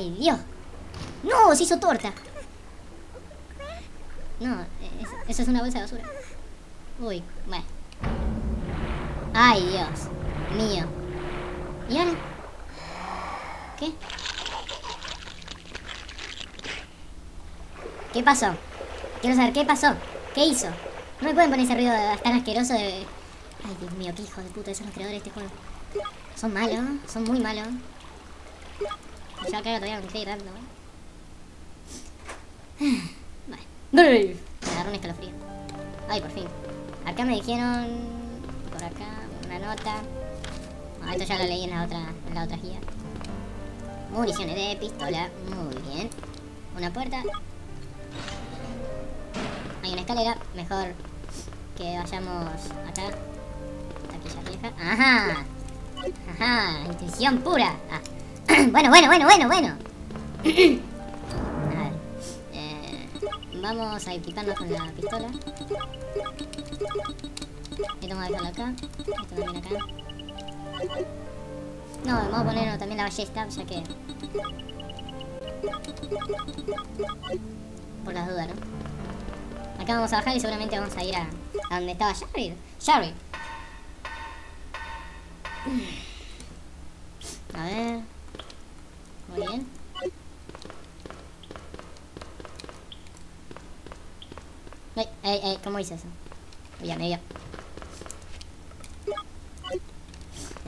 ¡Ay, Dios! ¡No! ¡Se hizo torta! No, eso es una bolsa de basura. Uy, bueno. ¡Ay, Dios mío! ¿Y ahora? ¿Qué? ¿Qué pasó? Quiero saber qué pasó. ¿Qué hizo? No me pueden poner ese ruido tan asqueroso de... Ay, Dios mío, qué hijo de puta son los creadores de este juego. Son malos, son muy malos. Yo acá todavía me estoy dando. Vale. Me agarró un escalofrío. Ay, por fin. Acá me dijeron... Por acá, una nota. Bueno, esto ya lo leí en la otra guía. Municiones de pistola. Muy bien. Una puerta. Hay una escalera. Mejor que vayamos acá. Aquí ya vieja. ¡Ajá! ¡Ajá! Intuición pura. Ah. Bueno. A ver. Vamos a equiparnos con la pistola. Esto vamos a dejarlo acá. Esto también acá. No, vamos a poner también la ballesta, ya que... Por las dudas, ¿no? Acá vamos a bajar y seguramente vamos a ir a donde estaba Sherry. ¡Sherry! A ver... Muy bien. ¿Cómo hice eso? Ya me vio.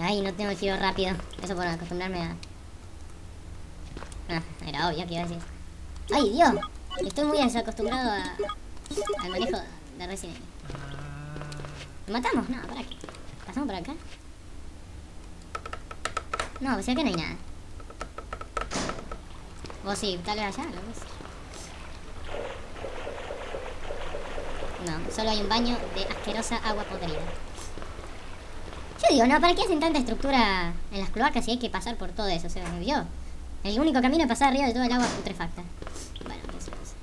Ay, no tengo el giro rápido. Eso por acostumbrarme a... Ah, era obvio que iba a decir. ¡Ay, Dios! Estoy muy desacostumbrado al manejo de Resident Evil. ¿Lo matamos? No, para qué. ¿Pasamos por acá? No, o sea que no hay nada. O sí, tal vez allá, lo ves. No, solo hay un baño de asquerosa agua podrida. Yo digo, no, ¿para qué hacen tanta estructura en las cloacas si hay que pasar por todo eso? O sea, ¿me vio? El único camino es pasar arriba de todo el agua putrefacta. Bueno, eso es.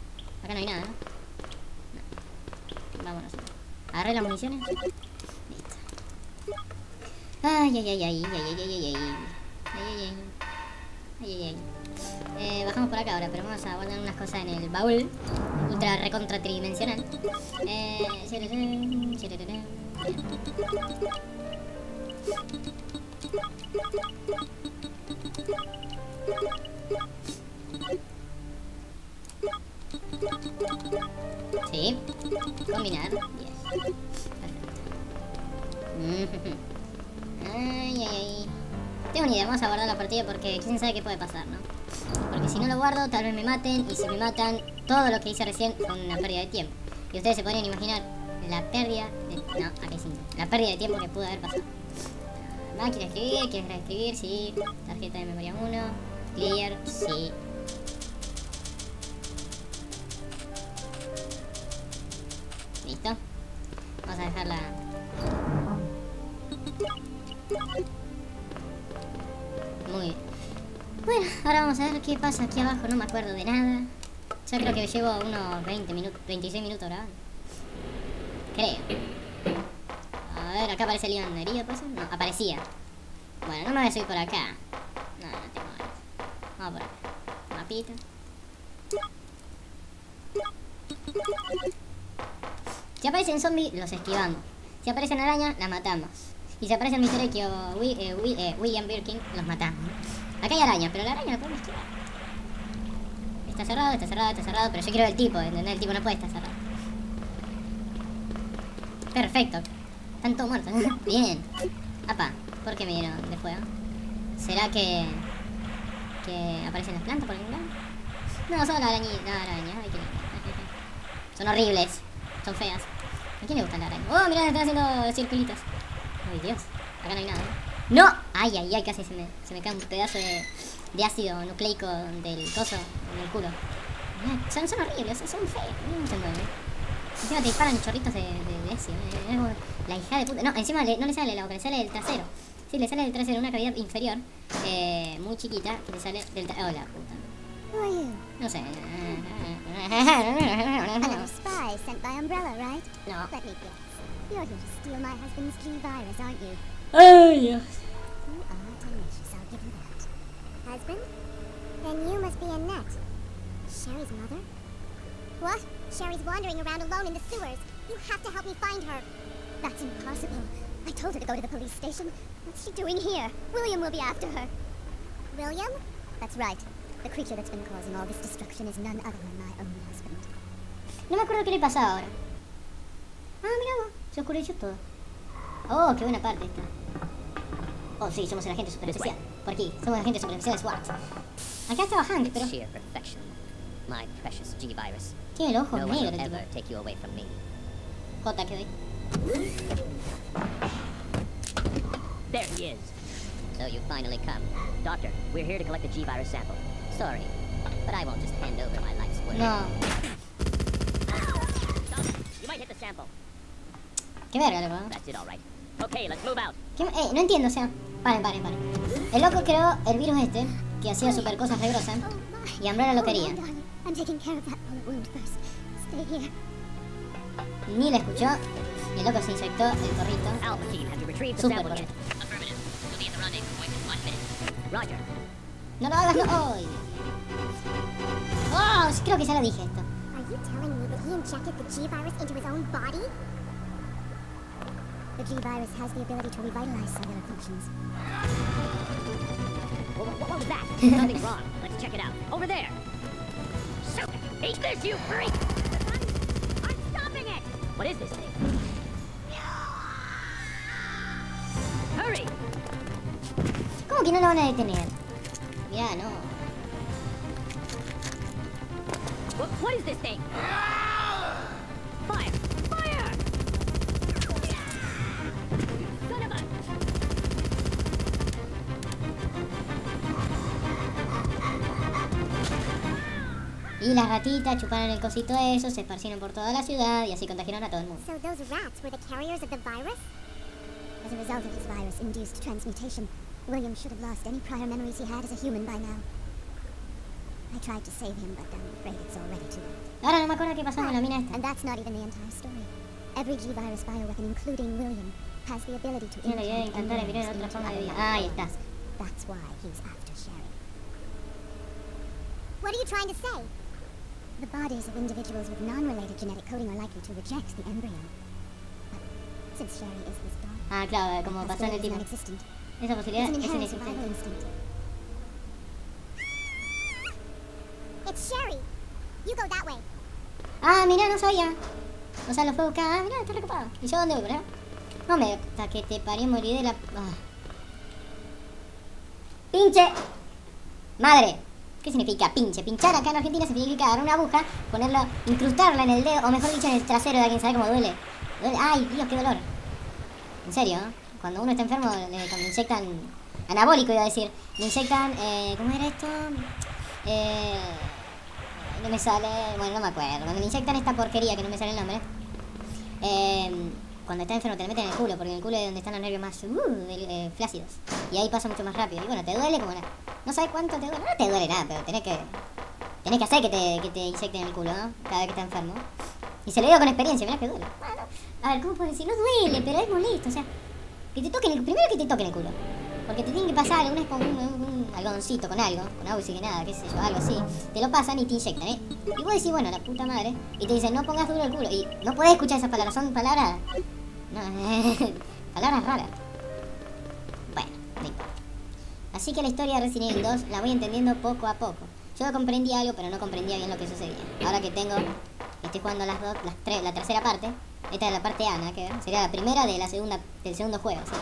Acá no hay nada, ¿no? No. Vámonos. Agarré las municiones. Listo. Ay. Bajamos por acá ahora, pero vamos a guardar unas cosas en el baúl. Ultra recontra tridimensional. Bien. Sí. Combinar. Yes. Perfecto. Ay. Tengo ni idea, vamos a guardar la partida porque quién sabe qué puede pasar, ¿no? Porque si no lo guardo, tal vez me maten. Y si me matan, todo lo que hice recién fue una pérdida de tiempo. Y ustedes se podrían imaginar la pérdida de... No, aquí sí. La pérdida de tiempo que pudo haber pasado. Va, quieres reescribir, sí. Tarjeta de memoria 1. Clear, sí. Listo. Vamos a dejarla... Muy bien. Bueno, ahora vamos a ver qué pasa aquí abajo, no me acuerdo de nada. Yo creo que llevo unos 20 minutos, 26 minutos grabando. Creo. A ver, acá aparece Leon herido, ¿por eso? No, aparecía. Bueno, no me voy a subir por acá. No, no tengo ganas. Vamos por acá. Mapita. Si aparecen zombies, los esquivamos. Si aparecen arañas, las matamos. Y si aparece el misterio que William Birkin, los matamos. Acá hay araña, pero la araña la podemos esquivar. Está cerrado, pero yo quiero el tipo, ¿entendés? El tipo no puede estar cerrado. Perfecto. Están todos muertos. Bien. Apa, ¿por qué me dieron de fuego? ¿Será que aparecen las plantas por algún lado? No, son las arañas. Son horribles. Son feas. ¿A quién le gustan las arañas? Oh, mirá, están haciendo circulitos. Ay, Dios. Acá no hay nada, ¿eh? ¡No! Ay, casi se me cae un pedazo de ácido nucleico del coso, del culo. Son horribles, son feos. No se mueven. Encima te disparan chorritos de ácido. La hija de puta. No, encima no le sale la boca, le sale del trasero. Sí, le sale del trasero, una cavidad inferior. Muy chiquita, que le sale del trasero. Oh, la puta. No sé. No. ¡Ay, Dios! must be Annette. Sherry's mother? What? Sherry's wandering around alone in the sewers. You have to help me find her. That's impossible. I told her to go to the police station. What's she doing here? William will be after her. William? That's right. The creature that's been causing all this destruction is none other than my own husband. No me acuerdo qué le pasa ahora. Ah, mira, se oscureció todo. Oh, qué buena parte esta. Oh, sí, somos el agente super especial. Por aquí, somos el agente super especial de SWAT. Acá estaba Hank, pero... Sheer perfection. My precious G-virus. Tiene el ojo negro, tío. No one will ever take you away from me. Jota, que doy. There he is. So you finally come. Doctor, we're here to collect the G-virus sample. Sorry, but I won't just hand over my life's work. No. Stop. You might hit the sample. Qué verga, loco. That's it, all right. Okay, let's move out. No entiendo, o sea, paren. El loco creó el virus este, que hacía super cosas re grosas, y Umbrella lo quería. Ni la escuchó, y el loco se inyectó el gorrito. Super gorrito. No lo hagas, no. Hoy. Oh, creo que ya lo dije esto. The G-virus has the ability to revitalize cellular functions. What was that? Something's wrong. Let's check it out. Over there. So, eat this, you freak! I'm stopping it! What is this thing? Hurry! ¿Cómo que no lo van a detener? Mirá, no. What is this thing? Fire! Y las ratitas chuparon el cosito eso, se esparcieron por toda la ciudad y así contagiaron a todo el mundo. So those rats were the carriers of the virus? As a result of his virus-induced transmutation, William should have lost any prior memories he had as a human by now. I tried to save him, but I'm afraid it's already too late. Ahora no me acuerdo qué pasó con la mina esta. And that's not even the entire story. Every G-virus bioweapon, including William, has the ability to imitate and mirror otras formas de vida. Ahí está. That's why he's after Sherry. What are you trying to say? The bodies of individuals with non-related genetic coding are likely to reject the embryo. But since Sherry is his daughter, ah, claro, como pasó en el tipo. Esa posibilidad es inexistente. It's Sherry. You go that way. Ah, mira, no sabía. O sea, lo fue a buscar. Ah, mira, está recopado. ¿Y yo dónde voy, verdad? No me hasta que te paré morir de la pinche madre. ¿Qué significa pinche? Pinchar acá en Argentina significa agarrar una aguja, ponerla, incrustarla en el dedo, o mejor dicho en el trasero de alguien, ¿sabe cómo duele? Duele. ¡Ay, Dios, qué dolor! En serio, cuando uno está enfermo, cuando inyectan anabólico, iba a decir, le inyectan, ¿cómo era esto? No me sale, bueno, no me acuerdo, cuando le inyectan esta porquería que no me sale el nombre, cuando estás enfermo te lo meten en el culo, porque en el culo es donde están los nervios más flácidos. Y ahí pasa mucho más rápido. Y bueno, te duele como nada. No sabes cuánto te duele. No te duele nada, pero tenés que hacer que te inyecten en el culo, ¿no? Cada vez que estás enfermo. Y se lo digo con experiencia, mirá que duele. Bueno, a ver, ¿cómo puedo decir? No duele, pero es molesto. O sea, que te toquen el, primero que te toquen el culo. Porque te tienen que pasar alguna con un algodoncito, con algo, con agua oxigenada, qué sé yo, algo así. Te lo pasan y te inyectan, ¿eh? Y vos decís, bueno, la puta madre. Y te dicen, no pongas duro el culo. Y no podés escuchar esas palabras, son palabras... No, palabras raras. Bueno, no importa. Así que la historia de Resident Evil 2 la voy entendiendo poco a poco. Yo comprendí algo, pero no comprendía bien lo que sucedía. Ahora que tengo... Estoy jugando las dos, las tres, la tercera parte. Esta es la parte A, ¿no? Que sería la primera de la segunda, del segundo juego, ¿sí?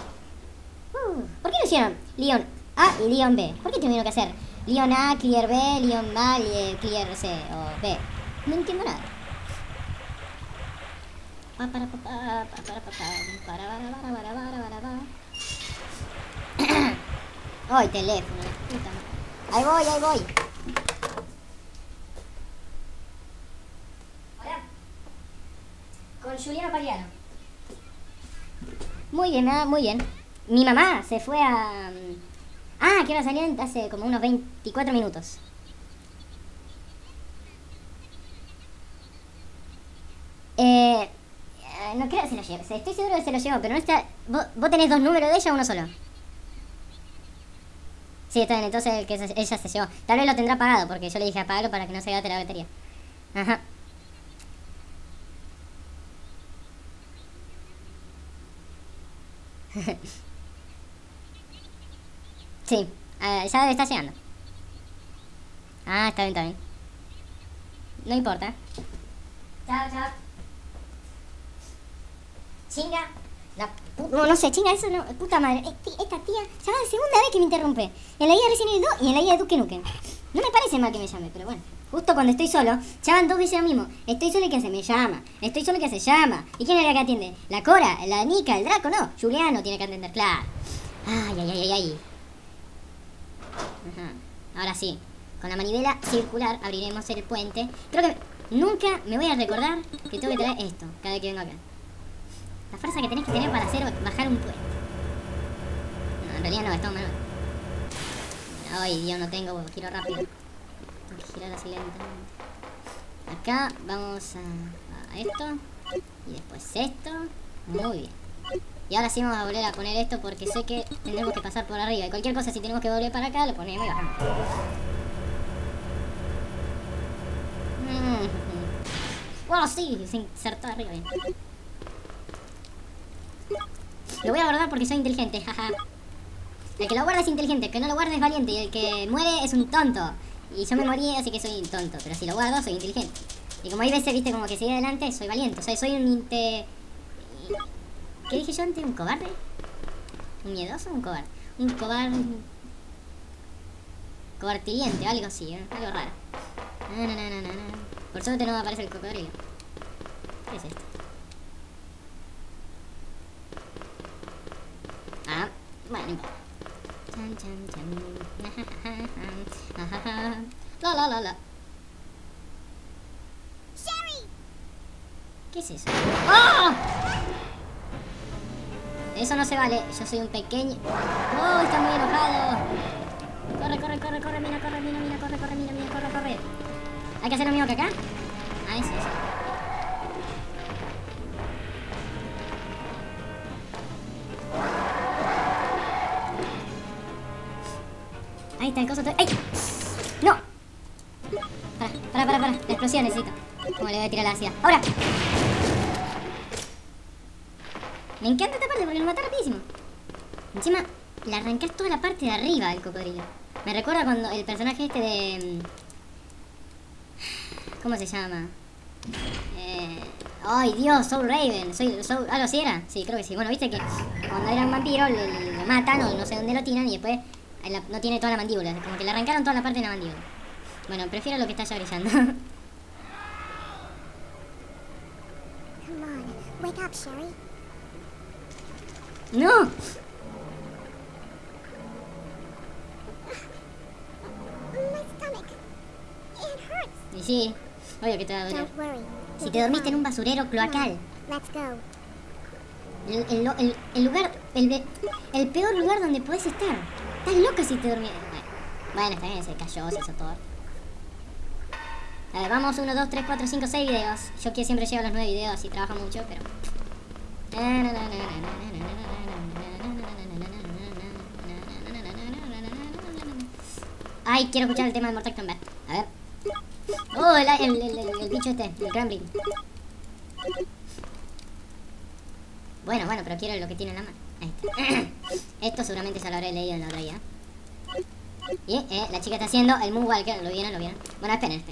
¿Por qué no hicieron Leon A y Leon B? ¿Por qué tuvieron que hacer Leon A, Clear B, Leon A, Clear C o B? No entiendo nada. Ay, teléfono, puta madre. Ahí voy. Hola. Con Juliano Pariano. Muy bien, nada, muy bien. Mi mamá se fue a... Ah, que ahora salían hace como unos 24 minutos. No creo que se lo lleve. Estoy seguro que se lo llevó, pero no está... ¿Vos tenés dos números de ella o uno solo? Sí, está en el entonces el que ella se llevó. Tal vez lo tendrá apagado, porque yo le dije apagalo para que no se gaste la batería. Ajá. Sí, ya debe estar llegando. Ah, está bien, está bien. No importa. Chao, chao. Chinga. No, no sé, chinga, eso no. Puta madre. Esta tía ya va la segunda vez que me interrumpe. En la guía de Resident Evil 2 y en la guía de Duke Nukem. No me parece mal que me llame, pero bueno. Justo cuando estoy solo, ya van dos veces lo mismo. Estoy solo y que se me llama. Estoy solo y que se llama. ¿Y quién era que atiende? La Cora, la Nica, el Draco, no. Juliano tiene que atender, claro. Ay, ay, ay, ay. Ajá. Ahora sí. Con la manivela circular abriremos el puente. Creo que nunca me voy a recordar que tengo que traer esto cada vez que vengo acá. La fuerza que tenés que tener para hacer bajar un puente. No, en realidad no, está manual. Ay, Dios, no tengo, giro rápido. Tengo que girar así lentamente. Acá vamos a esto. Y después esto. Muy bien. Y ahora sí vamos a volver a poner esto porque sé que tendremos que pasar por arriba. Y cualquier cosa, si tenemos que volver para acá, lo ponemos y bajamos. Bueno, sí, se insertó arriba bien. Lo voy a guardar porque soy inteligente, jaja. El que lo guarda es inteligente, el que no lo guarda es valiente. Y el que muere es un tonto. Y yo me morí, así que soy tonto. Pero si lo guardo, soy inteligente. Y como hay veces, viste, como que sigue adelante, soy valiente. O sea, soy un ¿qué dije yo antes? ¿Un cobarde? ¿Un miedoso o un cobarde? Un cobarde... cobartiliente, algo así, ¿eh? Algo raro. No, no, no, no, no. Por suerte no me aparece el cocodrilo. ¿Qué es esto? Ah, bueno. Chan, chan, chan. La, la, la, la. ¡Sherry! ¿Qué es eso? ¡Oh! Eso no se vale, yo soy un pequeño... ¡Oh, está muy enojado! Corre, corre, corre, corre, mira, mira, corre, mira, corre, corre. ¿Hay que hacer lo mismo que acá? Ah, eso, eso. Ahí está el coso... ¡Ay! ¡No! Para. La explosión necesito. Como le voy a tirar la ácida. ¡Ahora! Me encanta esta parte porque lo mató rapidísimo. Encima, le arrancás toda la parte de arriba del cocodrilo. Me recuerda cuando el personaje este de... ¿Cómo se llama? ¡Ay, Dios! Soul Raven. Soul... ¿Algo así era? Sí, creo que sí. Bueno, viste que cuando era un vampiro lo matan o no sé dónde lo tiran y después... no tiene toda la mandíbula, como que le arrancaron toda la parte de la mandíbula. Bueno, prefiero lo que está ya brillando. ¡No! Y sí, obvio que te va a doler. Si te dormiste en un basurero cloacal. El peor lugar donde podés estar. Estás loco si te dormías. Bueno, está bien, se cayó, se hizo todo. A ver, vamos, 1, 2, 3, 4, 5, 6 videos. Yo que siempre llevo los 9 videos, así trabajo mucho, pero... Ay, quiero escuchar el tema de Mortal Kombat. A ver. Oh, el bicho este, el Kremlin. Bueno, pero quiero lo que tiene en la mano. Ahí está. Esto seguramente ya lo habré leído en la otra guía. Y la chica está haciendo el moonwalker. ¿Lo vieron? ¿Lo vieron? Bueno, esperen.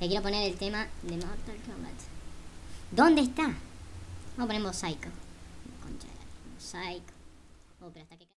Le quiero poner el tema de Mortal Kombat. ¿Dónde está? Vamos a poner mosaico. Concha de la mosaico. Pero hasta que...